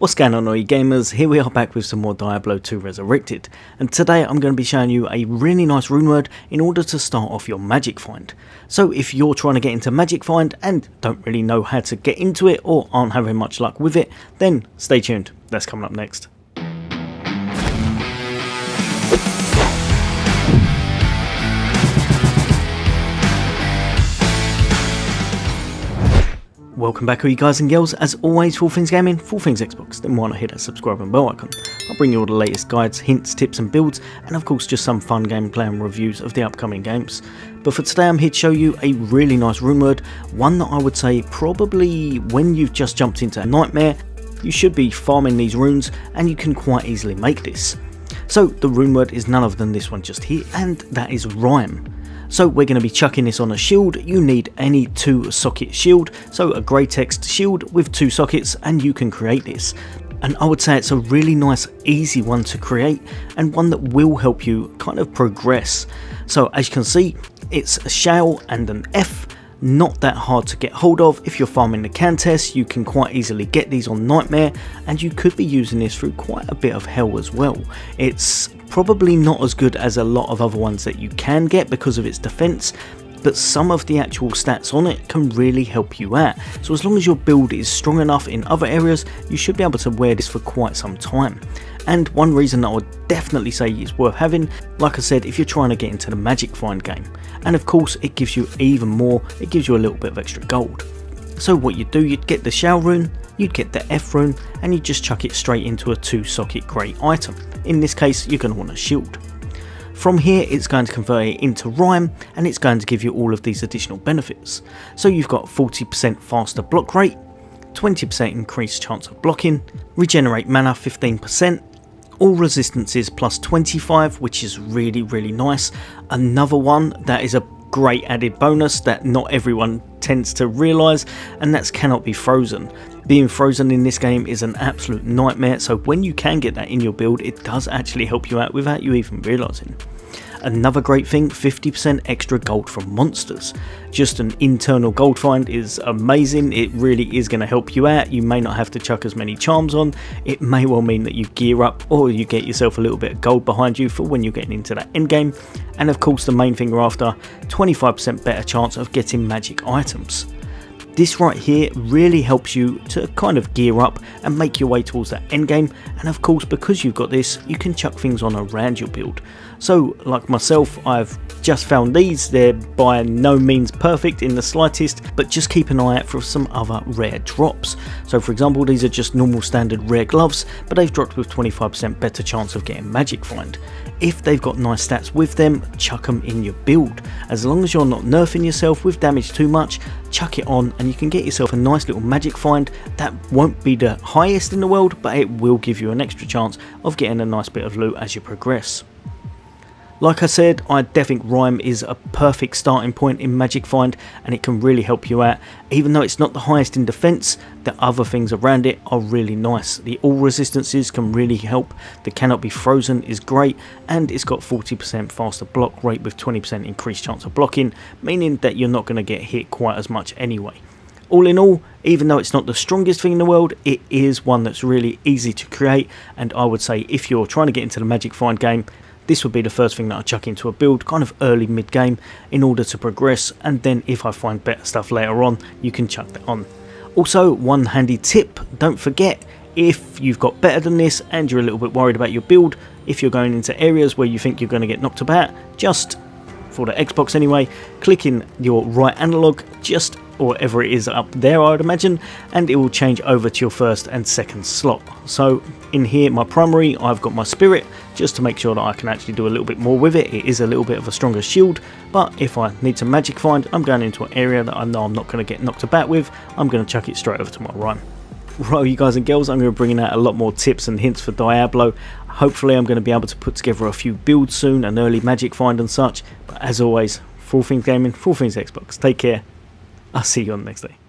What's going on all you gamers, here we are back with some more Diablo 2 Resurrected, and today I'm going to be showing you a really nice rune word in order to start off your magic find. So if you're trying to get into magic find and don't really know how to get into it or aren't having much luck with it, then stay tuned, that's coming up next. Welcome back all you guys and girls, as always for All Things Gaming, All Things Xbox, then why not hit that subscribe and bell icon. I'll bring you all the latest guides, hints, tips and builds, and of course just some fun gameplay and reviews of the upcoming games. But for today I'm here to show you a really nice rune word, one that I would say probably when you've just jumped into a nightmare, you should be farming these runes and you can quite easily make this. So the rune word is none other than this one just here, and that is Rhyme. So we're going to be chucking this on a shield. You need any 2-socket shield, so a grey text shield with 2 sockets, and you can create this. And I would say it's a really nice easy one to create and one that will help you kind of progress. So as you can see, it's a Shael and an Eth. Not that hard to get hold of. If you're farming the Cantes, you can quite easily get these on Nightmare, and you could be using this through quite a bit of hell as well. It's probably not as good as a lot of other ones that you can get because of its defense, but some of the actual stats on it can really help you out. So as long as your build is strong enough in other areas, you should be able to wear this for quite some time. And one reason that I would definitely say it's worth having, like I said, if you're trying to get into the magic find game. And of course it gives you even more, it gives you a little bit of extra gold. So what you do, you'd get the Shael rune, you'd get the Eth rune, and you just chuck it straight into a 2-socket grey item. In this case you're going to want a shield. From here it's going to convert it into Rhyme, and it's going to give you all of these additional benefits. So you've got 40% faster block rate, 20% increased chance of blocking, regenerate mana 15%, all resistances plus 25, which is really nice. Another one that is a great added bonus that not everyone tends to realise, and that's cannot be frozen. Being frozen in this game is an absolute nightmare, so when you can get that in your build, it does actually help you out without you even realising. Another great thing, 50% extra gold from monsters. Just an internal gold find is amazing. It really is going to help you out. You may not have to chuck as many charms on. It may well mean that you gear up or you get yourself a little bit of gold behind you for when you're getting into that end game. And of course the main thing we're after, 25% better chance of getting magic items. This right here really helps you to kind of gear up and make your way towards that end game, and of course because you've got this you can chuck things on around your build. So like myself, I've just found these, they're by no means perfect in the slightest, but just keep an eye out for some other rare drops. So for example these are just normal standard rare gloves, but they've dropped with 25% better chance of getting magic find. If they've got nice stats with them, chuck them in your build. As long as you're not nerfing yourself with damage too much, chuck it on and you can get yourself a nice little magic find. That won't be the highest in the world, but it will give you an extra chance of getting a nice bit of loot as you progress. Like I said, I definitely think Rhyme is a perfect starting point in magic find, and it can really help you out. Even though it's not the highest in defense, the other things around it are really nice. The all resistances can really help, the cannot be frozen is great, and it's got 40% faster block rate with 20% increased chance of blocking, meaning that you're not going to get hit quite as much anyway. All in all, even though it's not the strongest thing in the world, it is one that's really easy to create, and I would say if you're trying to get into the magic find game, this would be the first thing that I chuck into a build kind of early mid game in order to progress, and then if I find better stuff later on you can chuck that on. Also one handy tip, don't forget if you've got better than this and you're a little bit worried about your build, if you're going into areas where you think you're going to get knocked about, just for the Xbox anyway, click in your right analog just or whatever it is up there I would imagine, and it will change over to your first and second slot. So in here my primary, I've got my spirit just to make sure that I can actually do a little bit more with it. It is a little bit of a stronger shield, but if I need to magic find, I'm going into an area that I know I'm not going to get knocked about with, I'm going to chuck it straight over to my Rhyme. Right you guys and girls, I'm going to be bringing out a lot more tips and hints for Diablo. Hopefully I'm going to be able to put together a few builds soon, an early magic find and such, but as always, for All Things Gaming, for All Things Xbox, take care, I'll see you on the next day.